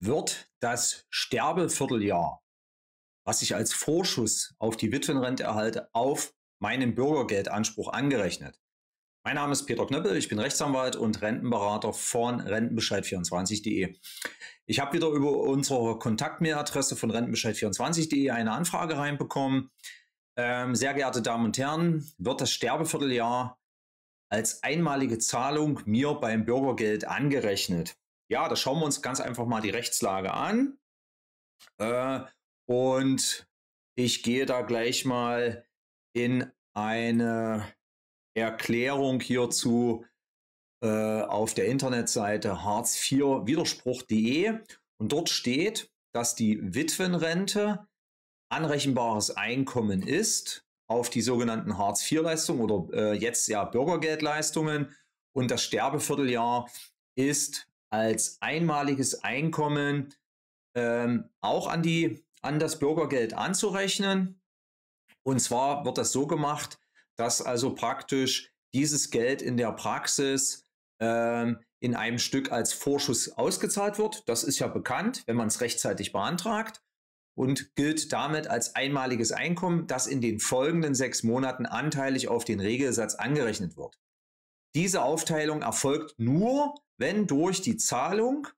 wird das Sterbevierteljahr, was ich als Vorschuss auf die Witwenrente erhalte, auf meinen Bürgergeldanspruch angerechnet. Mein Name ist Peter Knöppel, ich bin Rechtsanwalt und Rentenberater von rentenbescheid24.de. Ich habe wieder über unsere Kontaktmailadresse von rentenbescheid24.de eine Anfrage reinbekommen. Sehr geehrte Damen und Herren, wird das Sterbevierteljahr als einmalige Zahlung mir beim Bürgergeld angerechnet? Ja, da schauen wir uns ganz einfach mal die Rechtslage an. Und ich gehe da gleich mal in eine Erklärung hierzu auf der Internetseite hartz4widerspruch.de, und dort steht, dass die Witwenrente anrechenbares Einkommen ist auf die sogenannten Hartz-IV-Leistungen oder jetzt ja Bürgergeldleistungen, und das Sterbevierteljahr ist als einmaliges Einkommen auch an das Bürgergeld anzurechnen. Und zwar wird das so gemacht, dass also praktisch dieses Geld in der Praxis in einem Stück als Vorschuss ausgezahlt wird. Das ist ja bekannt, wenn man es rechtzeitig beantragt, und gilt damit als einmaliges Einkommen, das in den folgenden 6 Monaten anteilig auf den Regelsatz angerechnet wird. Diese Aufteilung erfolgt nur, wenn durch die Zahlung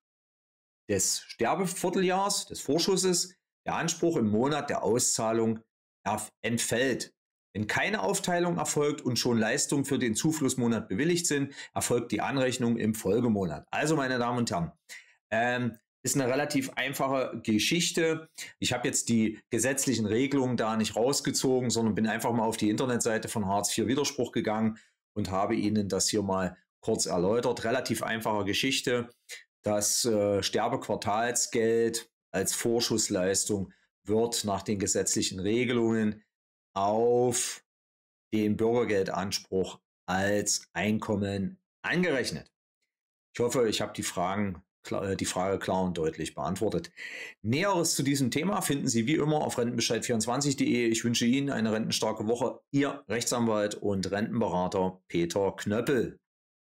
des Sterbevierteljahres, des Vorschusses, der Anspruch im Monat der Auszahlung entfällt. Wenn keine Aufteilung erfolgt und schon Leistungen für den Zuflussmonat bewilligt sind, erfolgt die Anrechnung im Folgemonat. Also, meine Damen und Herren, ist eine relativ einfache Geschichte. Ich habe jetzt die gesetzlichen Regelungen da nicht rausgezogen, sondern bin einfach mal auf die Internetseite von Hartz-IV-Widerspruch gegangen und habe Ihnen das hier mal kurz erläutert. Relativ einfache Geschichte. Das Sterbequartalsgeld als Vorschussleistung wird nach den gesetzlichen Regelungen auf den Bürgergeldanspruch als Einkommen angerechnet. Ich hoffe, ich habe die Frage klar und deutlich beantwortet. Näheres zu diesem Thema finden Sie wie immer auf rentenbescheid24.de. Ich wünsche Ihnen eine rentenstarke Woche. Ihr Rechtsanwalt und Rentenberater Peter Knöppel.